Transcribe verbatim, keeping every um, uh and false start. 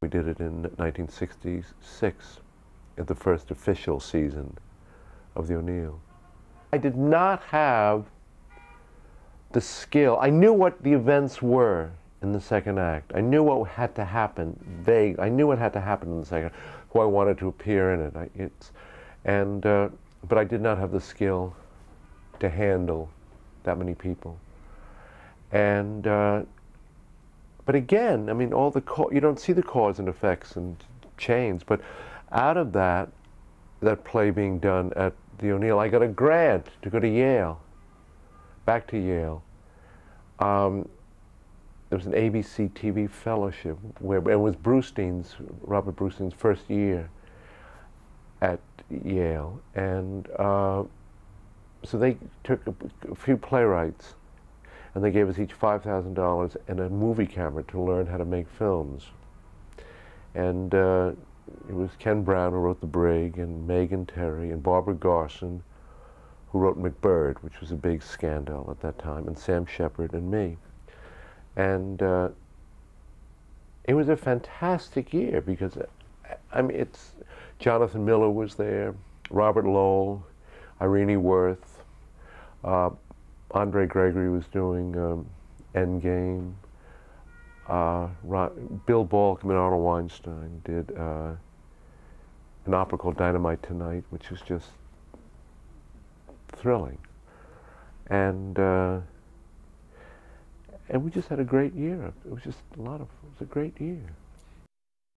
We did it in nineteen sixty-six, at the first official season of the O'Neill. I did not have the skill. I knew what the events were in the second act. I knew what had to happen. Vague. I knew what had to happen in the second. Who I wanted to appear in it. I, it's, and uh, but I did not have the skill to handle that many people. And uh, but again, I mean, all the you don't see the cause and effects and chains. But out of that, that play being done at the O'Neill, I got a grant to go to Yale. Back to Yale. Um, There was an A B C T V fellowship where it was Brustein's, Robert Brustein's first year at Yale, and uh, so they took a, a few playwrights, and they gave us each five thousand dollars and a movie camera to learn how to make films. And uh, it was Ken Brown who wrote The Brig, and Megan Terry, and Barbara Garson, who wrote McBird, which was a big scandal at that time, and Sam Shepard and me. And uh, it was a fantastic year because, I mean, it's, Jonathan Miller was there, Robert Lowell, Irene Worth, uh, Andre Gregory was doing um, Endgame, uh, Bill Balkman, Arnold Weinstein did uh, an opera called Dynamite Tonight, which was just thrilling. And, uh, And we just had a great year. It was just a lot of, it was a great year.